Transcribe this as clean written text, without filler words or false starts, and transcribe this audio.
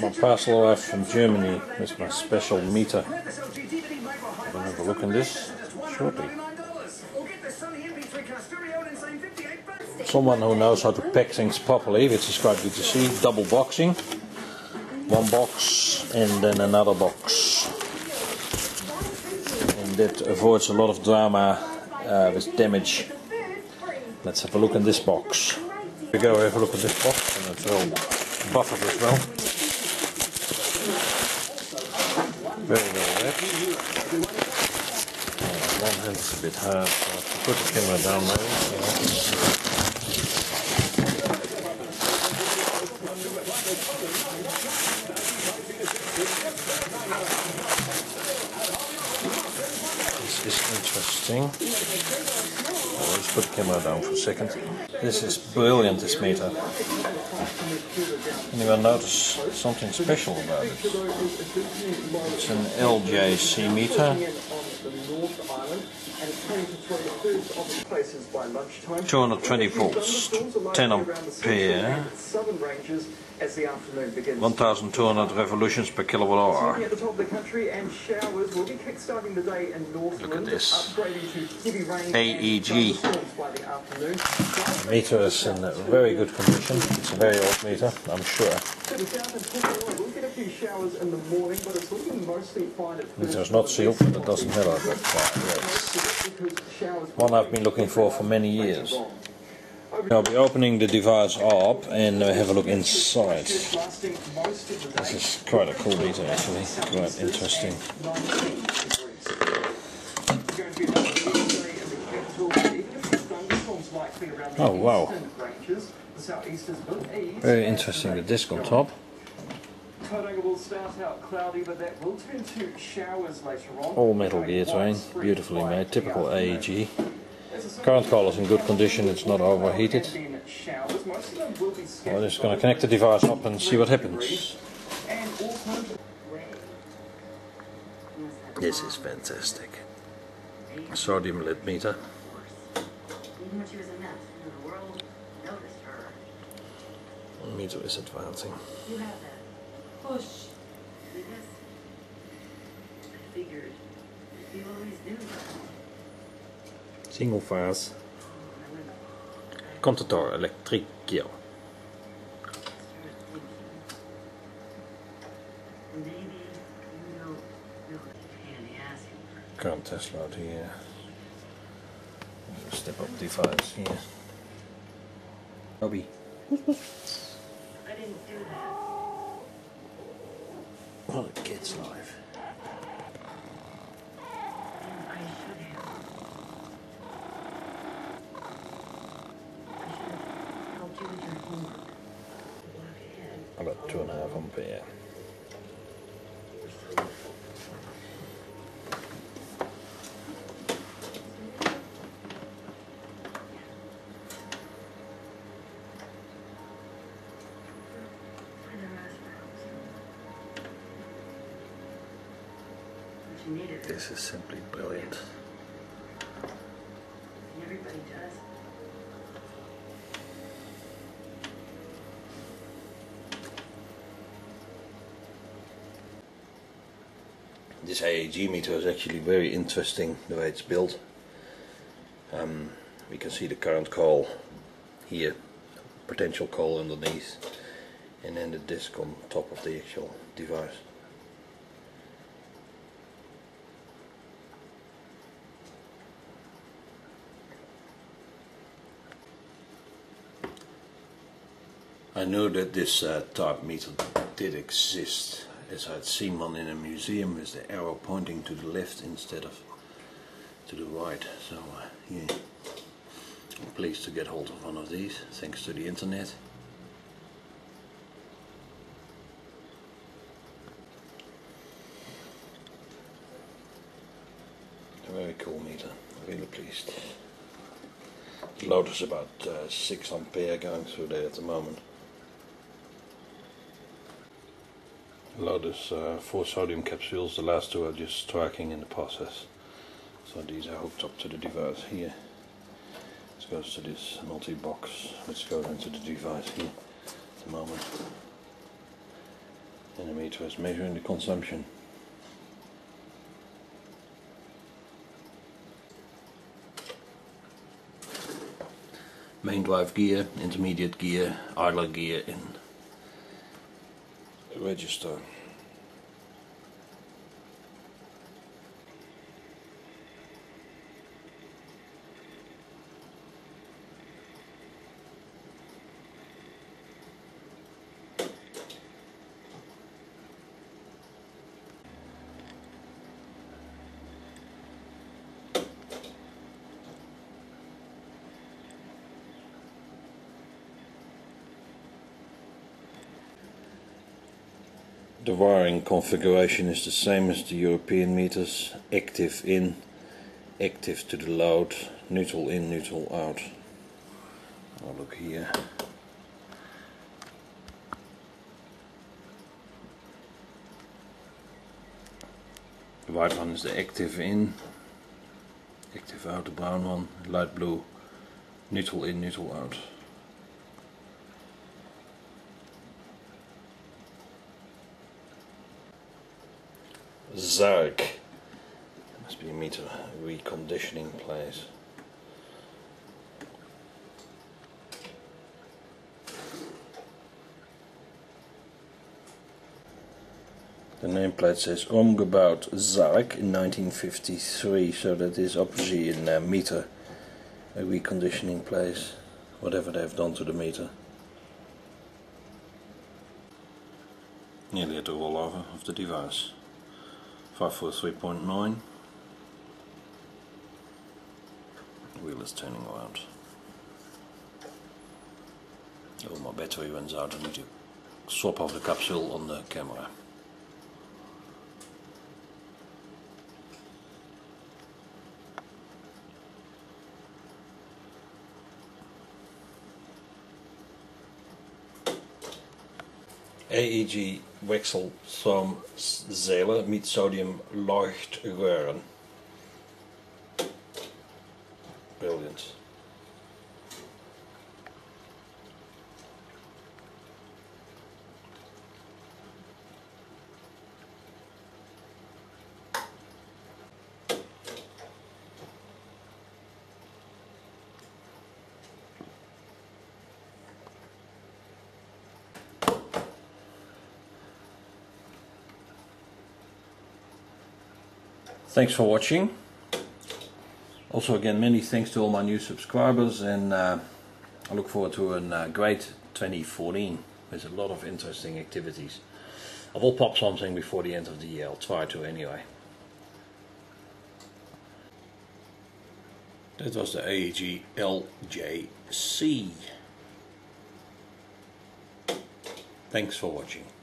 My parcel arrived from Germany. That's my special meter. I'm going to have a look in this shortly. Someone who knows how to pack things properly, which is quite good to see. Double boxing. One box and then another box. And that avoids a lot of drama with damage. Let's have a look in this box. Here we go, have a look at this box, and it's all buffered as well. Very well wrapped. One hand is a bit hard, so I have to put the camera down there. This is interesting. Let's put the camera down for a second. This is brilliant, this meter. Anyone notice something special about it? It's an LJC meter. Mm-hmm. 220 volts, 10 ampere, 1200 revolutions per kilowatt hour. Look at this. AEG. The meter is in very good condition. It's a very old meter, I'm sure. The meter is not sealed, but it doesn't matter. One I've been looking for many years. I'll be opening the device up and have a look inside. This is quite a cool meter actually, quite interesting. Oh wow, very interesting, the disc on top. Will start out cloudy, but that will turn to showers later on. All metal gear train, beautifully made, typical AEG. Current coil is in good condition, it's not overheated. I'm just going to connect the device up and see what happens. This is fantastic. Sodium lead meter. The meter is advancing. Push. Single phase contador electrico. Current test load here. Step up device here. Hobby. I didn't do that. Well, it gets live. About 2.5 ampere. This is simply brilliant. Everybody does. This AEG meter is actually very interesting, the way it's built. We can see the current coil here, potential coil underneath, and then the disc on top of the actual device. I knew that this type meter did exist, as I'd seen one in a museum with the arrow pointing to the left instead of to the right. So yeah, I'm pleased to get hold of one of these, thanks to the internet. A very cool meter, really pleased. The load is about 6 ampere going through there at the moment. Load is 4 sodium capsules, the last two are just striking in the process. So these are hooked up to the device here. This goes to this multi-box, which goes into the device here at the moment. Then the meter is measuring the consumption. Main drive gear, intermediate gear, idler gear in register. The wiring configuration is the same as the European meters: active in, active to the load, neutral in, neutral out. I'll look here. The white one is the active in, active out, the brown one, light blue, neutral in, neutral out. Zark. There must be a meter reconditioning place. The nameplate says Omgebouwd Zark in 1953, so that is obviously in a meter, a reconditioning place, whatever they've done to the meter. Nearly at the rollover of the device. 543.9. The wheel is turning around. Oh, my battery runs out. I need to swap off the capsule on the camera. AEG wechselstroomzeilen met sodium leuchtröhren. Brilliant. Thanks for watching. Also again, many thanks to all my new subscribers, and I look forward to a great 2014 with a lot of interesting activities. I will pop something before the end of the year. I'll try to anyway. That was the AEG LJC. Thanks for watching.